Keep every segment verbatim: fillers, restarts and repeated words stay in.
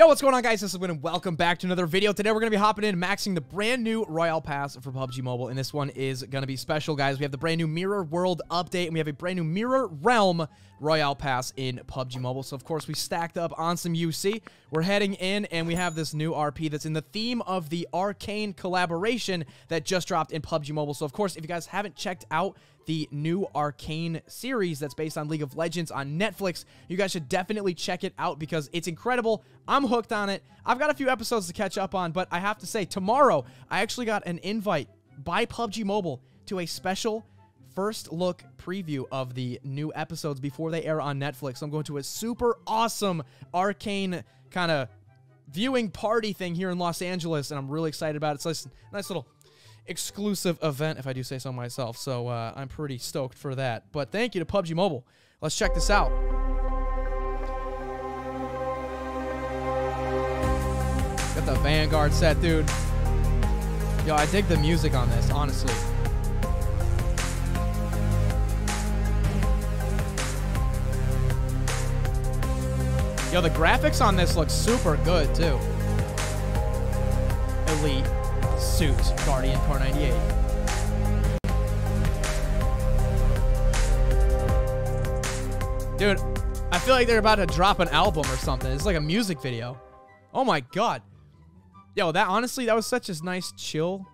Yo, what's going on, guys? This is Win, and welcome back to another video. Today, we're going to be hopping in and maxing the brand new Royale Pass for P U B G Mobile, and this one is going to be special, guys. We have the brand new Mirror World update, and we have a brand new Mirror Realm Royale Pass in P U B G Mobile. So, of course, we stacked up on some U C. We're heading in, and we have this new R P that's in the theme of the Arcane collaboration that just dropped in P U B G Mobile. So, of course, if you guys haven't checked out the new Arcane series that's based on League of Legends on Netflix, you guys should definitely check it out because it's incredible. I'm hooked on it. I've got a few episodes to catch up on, but I have to say, tomorrow, I actually got an invite by P U B G Mobile to a special first look preview of the new episodes before they air on Netflix. So I'm going to a super awesome Arcane kind of viewing party thing here in Los Angeles, and I'm really excited about it. So it's a nice little exclusive event, if I do say so myself, so uh, I'm pretty stoked for that. But thank you to P U B G Mobile. Let's check this out. Got the Vanguard set, dude. Yo, I dig the music on this, honestly. Yo, the graphics on this look super good, too. Elite. Suit, Guardian, Kar ninety-eight. Dude, I feel like they're about to drop an album or something. It's like a music video. Oh my god. Yo, that honestly, that was such a nice chill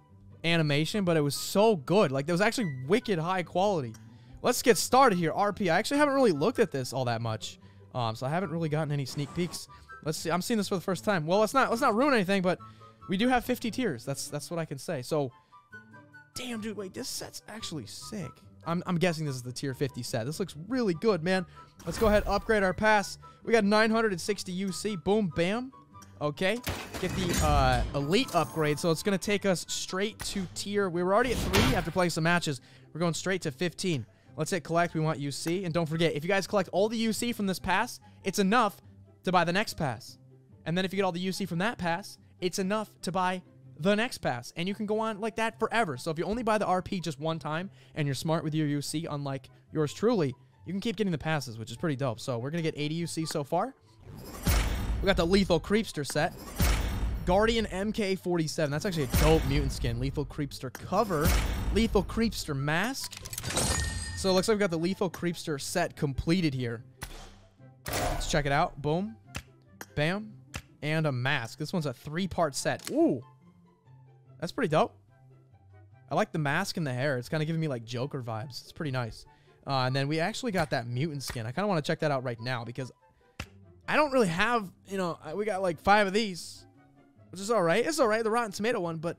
animation, but it was so good. Like, that was actually wicked high quality. Let's get started here. R P, I actually haven't really looked at this all that much. Um, so I haven't really gotten any sneak peeks. Let's see. I'm seeing this for the first time. Well, let's not let's not ruin anything, but we do have fifty tiers. That's that's what I can say. So, damn, dude, wait, this set's actually sick. I'm, I'm guessing this is the tier fifty set. This looks really good, man. Let's go ahead and upgrade our pass. We got nine hundred sixty U C. Boom, bam. Okay. Get the uh, elite upgrade. So, it's going to take us straight to tier. We were already at three after playing some matches. We're going straight to fifteen. Let's hit collect. We want U C. And don't forget, if you guys collect all the U C from this pass, it's enough to buy the next pass. And then if you get all the U C from that pass, it's enough to buy the next pass, and you can go on like that forever. So if you only buy the R P just one time, and you're smart with your U C, unlike yours truly, you can keep getting the passes, which is pretty dope. So we're going to get eighty U C so far. We got the Lethal Creepster set. Guardian M K forty-seven. That's actually a dope mutant skin. Lethal Creepster cover. Lethal Creepster mask. So it looks like we got the Lethal Creepster set completed here. Let's check it out. Boom. Bam. And a mask. This one's a three-part set. Ooh. That's pretty dope. I like the mask and the hair. It's kind of giving me, like, Joker vibes. It's pretty nice. Uh, and then we actually got that mutant skin. I kind of want to check that out right now because I don't really have, you know, we got, like, five of these, which is all right. It's all right, the Rotten Tomato one, but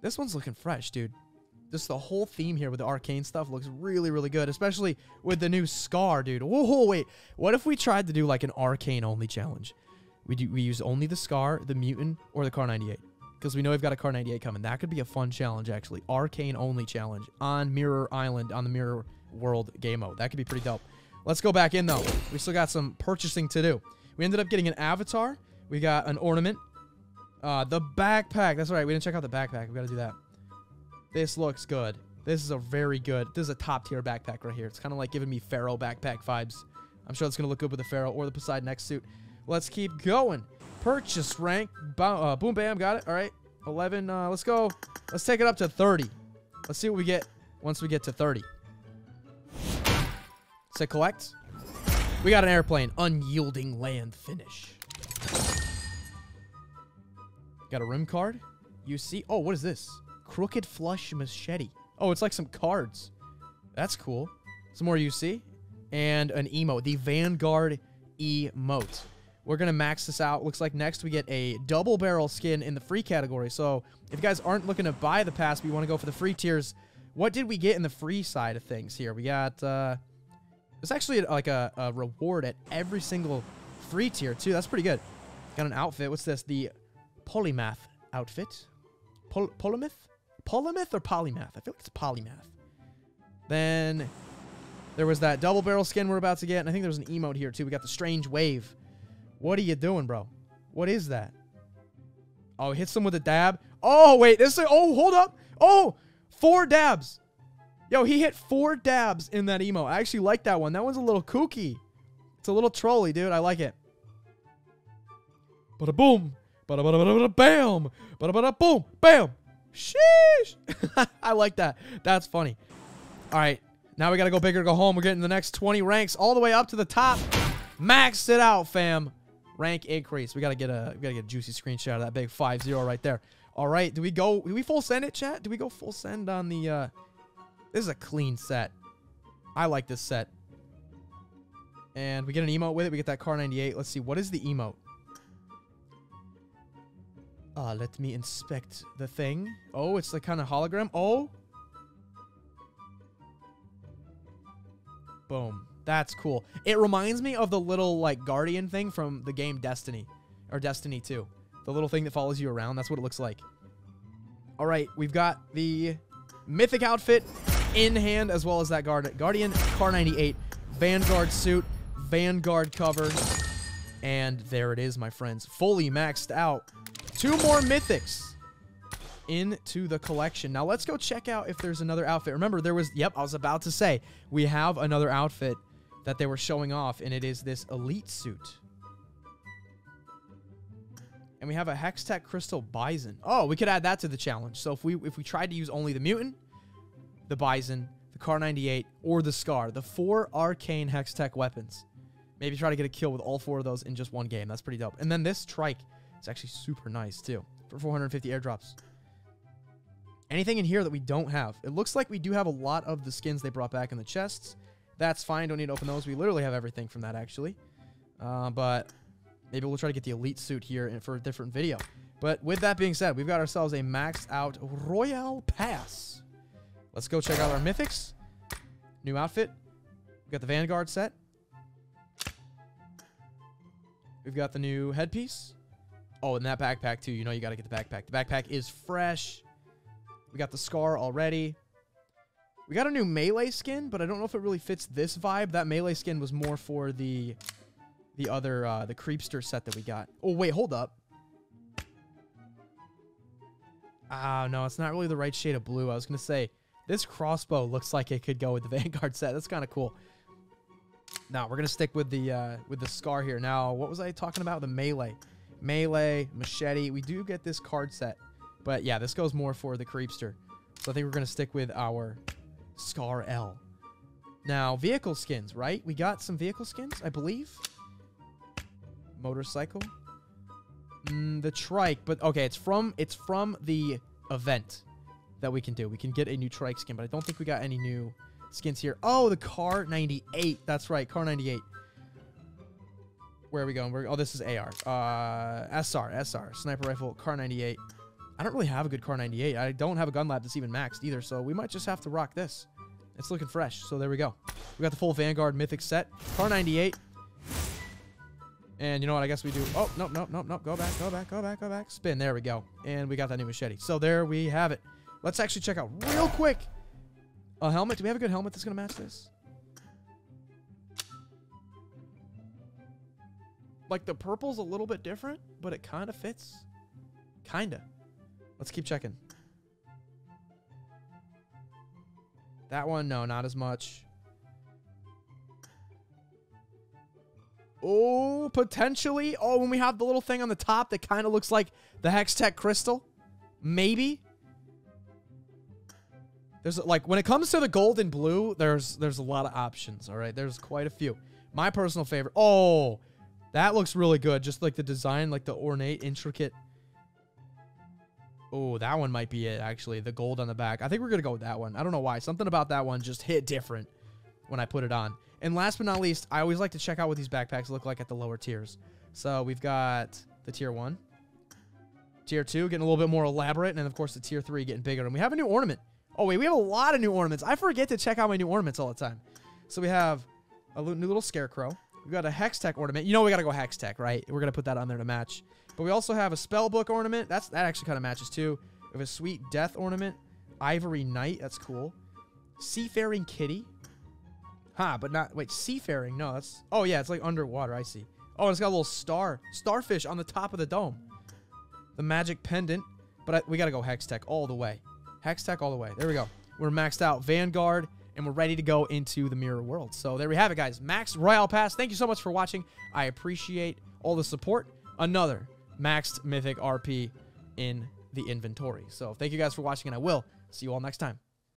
this one's looking fresh, dude. Just the whole theme here with the Arcane stuff looks really, really good, especially with the new Scar, dude. Whoa, wait. What if we tried to do, like, an Arcane-only challenge? We, do, we use only the Scar, the Mutant, or the Kar ninety-eight. Because we know we've got a Kar ninety-eight coming. That could be a fun challenge, actually. Arcane only challenge on Mirror Island, on the Mirror World game mode. That could be pretty dope. Let's go back in, though. We still got some purchasing to do. We ended up getting an avatar. We got an ornament. Uh, the backpack. That's right. We didn't check out the backpack. We've got to do that. This looks good. This is a very good. This is a top-tier backpack right here. It's kind of like giving me Pharaoh backpack vibes. I'm sure it's going to look good with the Pharaoh or the Poseidon X suit. Let's keep going. Purchase rank. Uh, boom, bam. Got it. All right. eleven. Uh, let's go. Let's take it up to thirty. Let's see what we get once we get to thirty. Say collect. We got an airplane. Unyielding land finish. Got a rim card. You see. Oh, what is this? Crooked flush machete. Oh, it's like some cards. That's cool. Some more U C. And an emote. The Vanguard emote. We're going to max this out. Looks like next we get a double barrel skin in the free category. So if you guys aren't looking to buy the pass, but you want to go for the free tiers, what did we get in the free side of things here? We got, uh, it's actually like a, a reward at every single free tier too. That's pretty good. Got an outfit. What's this? The polymath outfit. Pol polymath? Polymath or polymath? I feel like it's polymath. Then there was that double barrel skin we're about to get. And I think there's an emote here too. We got the strange wave. What are you doing, bro? What is that? Oh, hits them with a dab. Oh, wait. This is, oh, hold up. Oh, four dabs. Yo, he hit four dabs in that emote. I actually like that one. That one's a little kooky. It's a little trolly, dude. I like it. Bada boom. Bada bada bada bada bam. Bada bada boom. Bam. Sheesh. I like that. That's funny. All right. Now we got to go big or go home. We're getting the next twenty ranks all the way up to the top. Max it out, fam. Rank increase. We got to get a we got to get a juicy screenshot of that big five zero right there. All right. Do we go do we full send it, chat? Do we go full send on the uh This is a clean set. I like this set. And we get an emote with it. We get that Kar ninety-eight. Let's see. What is the emote? Uh, let me inspect the thing. Oh, it's the kind of hologram. Oh. Boom. That's cool. It reminds me of the little, like, Guardian thing from the game Destiny. Or Destiny two. The little thing that follows you around. That's what it looks like. All right. We've got the Mythic outfit in hand, as well as that guard Guardian Kar ninety-eight. Vanguard suit. Vanguard cover. And there it is, my friends. Fully maxed out. Two more Mythics into the collection. Now, let's go check out if there's another outfit. Remember, there was... Yep, I was about to say. We have another outfit that they were showing off, and it is this elite suit. And we have a Hextech Crystal Bison. Oh, we could add that to the challenge. So, if we if we tried to use only the Mutant, the Bison, the Kar ninety-eight, or the Scar, the four Arcane Hextech weapons. Maybe try to get a kill with all four of those in just one game. That's pretty dope. And then this trike. It's actually super nice, too, for four hundred fifty airdrops. Anything in here that we don't have? It looks like we do have a lot of the skins they brought back in the chests. That's fine. Don't need to open those. We literally have everything from that, actually. Uh, but maybe we'll try to get the elite suit here for a different video. But with that being said, we've got ourselves a maxed-out Royale Pass. Let's go check out our Mythics. New outfit. We've got the Vanguard set. We've got the new headpiece. Oh, and that backpack, too. You know you got to get the backpack. The backpack is fresh. We got the Scar already. We got a new melee skin, but I don't know if it really fits this vibe. That melee skin was more for the the other, uh, the Creepster set that we got. Oh, wait, hold up. Ah, no, it's not really the right shade of blue. I was going to say, this crossbow looks like it could go with the Vanguard set. That's kind of cool. Now, we're going to stick with the, uh, with the Scar here. Now, what was I talking about? The melee. Melee, machete. We do get this card set. But yeah, this goes more for the Creepster. So I think we're going to stick with our Scar L. Now, vehicle skins, right? We got some vehicle skins, I believe. Motorcycle. Mm, the trike. But okay, it's from it's from the event that we can do. We can get a new trike skin, but I don't think we got any new skins here. Oh, the Kar ninety-eight. That's right, Kar ninety-eight. Where are we going? We're, oh, this is A R. Uh, S R, S R. Sniper rifle, Kar ninety-eight. I don't really have a good Kar ninety-eight. I don't have a gun lab that's even maxed either, so we might just have to rock this. It's looking fresh, so there we go. We got the full Vanguard Mythic set. Kar ninety-eight. And you know what? I guess we do... Oh, nope, nope, nope, nope. Go back, go back, go back, go back. Spin. There we go. And we got that new machete. So there we have it. Let's actually check out real quick a helmet. Do we have a good helmet that's going to match this? Like, the purple's a little bit different, but it kind of fits. Kind of. Let's keep checking. That one, no, not as much. Oh, potentially. Oh, when we have the little thing on the top that kind of looks like the Hextech Crystal. Maybe. There's, like, when it comes to the gold and blue, there's, there's a lot of options, all right? There's quite a few. My personal favorite. Oh, that looks really good. Just like the design, like the ornate, intricate. Oh, that one might be it, actually. The gold on the back. I think we're going to go with that one. I don't know why. Something about that one just hit different when I put it on. And last but not least, I always like to check out what these backpacks look like at the lower tiers. So we've got the tier one. Tier two getting a little bit more elaborate. And then, of course, the tier three getting bigger. And we have a new ornament. Oh, wait. We have a lot of new ornaments. I forget to check out my new ornaments all the time. So we have a new little scarecrow. We've got a Hextech ornament. You know we got to go Hextech, right? We're going to put that on there to match. But we also have a Spellbook ornament. That's, that actually kind of matches, too. We have a Sweet Death ornament. Ivory Knight. That's cool. Seafaring Kitty. Ha, huh, but not... Wait, Seafaring. No, that's... Oh, yeah, it's like underwater. I see. Oh, it's got a little star. Starfish on the top of the dome. The Magic Pendant. But I, we got to go Hextech all the way. Hextech all the way. There we go. We're maxed out Vanguard. And we're ready to go into the Mirror World. So there we have it, guys. Max Royale Pass. Thank you so much for watching. I appreciate all the support. Another maxed Mythic R P in the inventory. So thank you guys for watching, and I will see you all next time.